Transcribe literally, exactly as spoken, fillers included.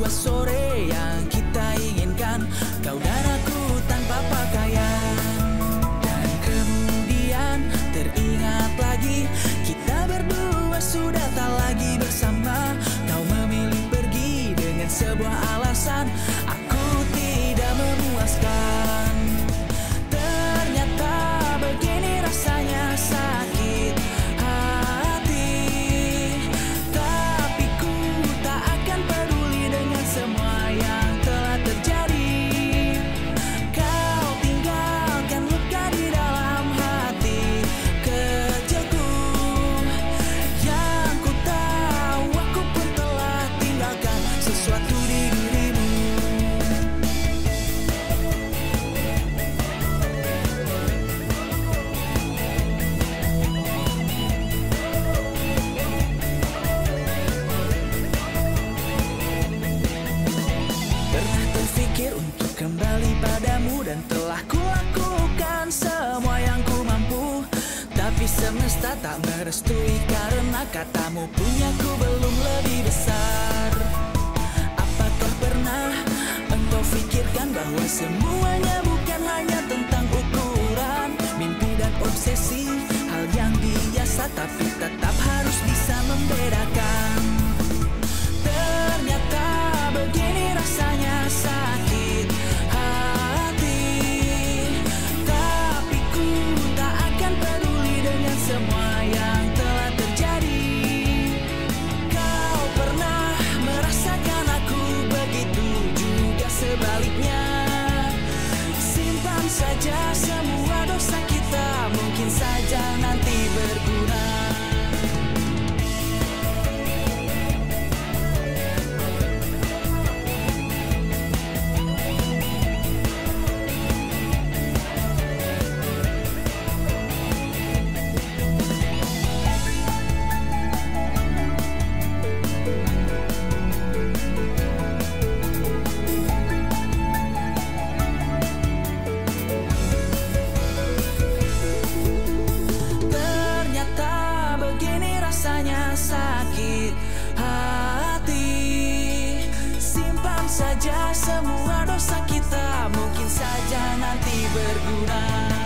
dua sore yang kita inginkan, kau dan aku tanpa pakaian. Dan kemudian teringat lagi, kita berdua sudah tak lagi bersama. Kau memilih pergi dengan sebuah alasan, aku tidak memuaskan. Ternyata begini rasanya sakit untuk kembali padamu, dan telah kulakukan semua yang ku mampu. Tapi semesta tak merestui karena katamu punyaku belum lebih besar. Apakah pernah engkau pikirkan bahwa semuanya bukan hanya tentang ukuran, mimpi dan obsesi, hal yang biasa tapi tetap harus bisa membedakan. Ternyata begini rasanya sakit. Saja semua dosa kita, mungkin saja nanti berguna. Saja semua dosa kita, mungkin saja nanti berguna.